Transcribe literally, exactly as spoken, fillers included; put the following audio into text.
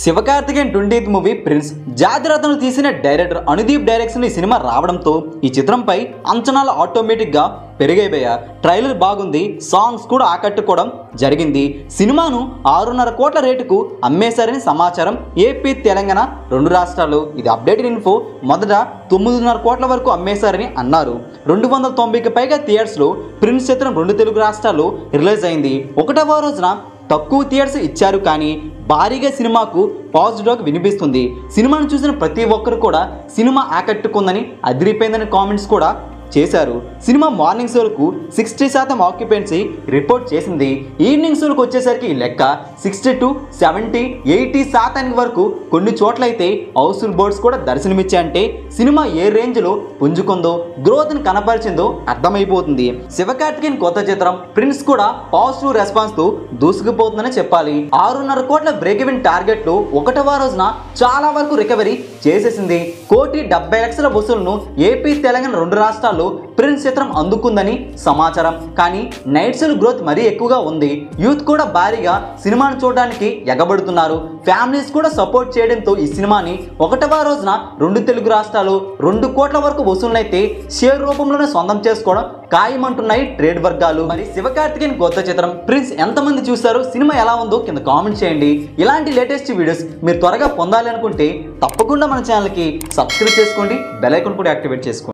Sivakarthikeyan twentieth movie Prince Jathiratnam తీసిన director Anudeep direction ఈ సినిమా రావడంతో ఈ చిత్రంపై అంచనాలు ఆటోమేటిక్ గా పెరిగైపోయా. ట్రైలర్ బాగుంది, సాంగ్స్ కూడా ఆకట్టుకోవడం జరిగింది. సినిమాను ఆరున్నర కోట్ల రేటుకు అమ్మేశారని సమాచారం. ఏపీ, తెలంగాణ రెండు రాష్ట్రాలు ఇది అప్డేటెడ్ ఇన్ఫో. మొదట తొమ్మిదిన్నర కోట్ల వరకు అమ్మేశారని అన్నారు. రెండు వందల తొంభైకి పైగా థియేటర్స్లో ప్రిన్స్ చిత్రం రెండు తెలుగు రాష్ట్రాల్లో రిలీజ్ అయింది. ఒకటవ రోజున తక్కువ థియేటర్స్ ఇచ్చారు, కానీ భారీగా సినిమాకు పాజిటివ్గా వినిపిస్తుంది. సినిమాను చూసిన ప్రతి ఒక్కరు కూడా సినిమా ఆకట్టుకుందని, అదిరిపోయిందని కామెంట్స్ కూడా చేశారు. సినిమా మార్నింగ్ షోలకు సిక్స్టీ శాతం ఆక్యుపెన్సీ రిపోర్ట్ చేసింది. ఈవినింగ్ షోలకు వచ్చేసరికి లెక్క సిక్స్టీ టు సెవెంటీ ఎయిటీ శాతానికి వరకు కొన్ని చోట్లయితే హౌస్ఫుల్ బోర్డ్స్ కూడా దర్శనమిచ్చాయంటే సినిమా ఏ రేంజ్లో పుంజుకుందో, గ్రోత్ని కనపరిచిందో అర్థమైపోతుంది. శివకార్తికేయన్ కొత్త చిత్రం ప్రిన్స్ కూడా పాజిటివ్ రెస్పాన్స్తో దూసుకుపోతుందని చెప్పాలి. ఆరున్నర కోట్ల బ్రేక్ ఈవెన్ టార్గెట్లు ఒకటవ రోజున చాలా వరకు రికవరీ చేసేసింది. కోటి డెబ్బై లక్షల వసూలను ఏపీ, తెలంగాణ రెండు రాష్ట్రాలు ప్రిన్స్ చిత్రం అందుకుందని సమాచారం. కానీ నైట్ షోల గ్రోత్ మరీ ఎక్కువగా ఉంది. యూత్ కూడా భారీగా సినిమాను చూడడానికి ఎగబడుతున్నారు. ఫ్యామిలీస్ కూడా సపోర్ట్ చేయడంతో ఈ సినిమాని ఒకటవ రోజున రెండు తెలుగు రాష్ట్రాలు రెండు కోట్ల వరకు వసూలైతే షేర్ రూపంలోనే సొంతం చేసుకోవడం ఖాయమంటున్నాయి ట్రేడ్ వర్గాలు. మరి శివకార్తికేయన్ కొత్త చిత్రం ప్రిన్స్ ఎంతమంది చూశారు, సినిమా ఎలా ఉందో కింద కామెంట్ చేయండి. ఇలాంటి లేటెస్ట్ వీడియోస్ మీరు త్వరగా పొందాలి అనుకుంటే తప్పకుండా మన ఛానల్కి సబ్స్క్రైబ్ చేసుకోండి, బెల్ ఐకాన్ కూడా యాక్టివేట్ చేసుకోండి.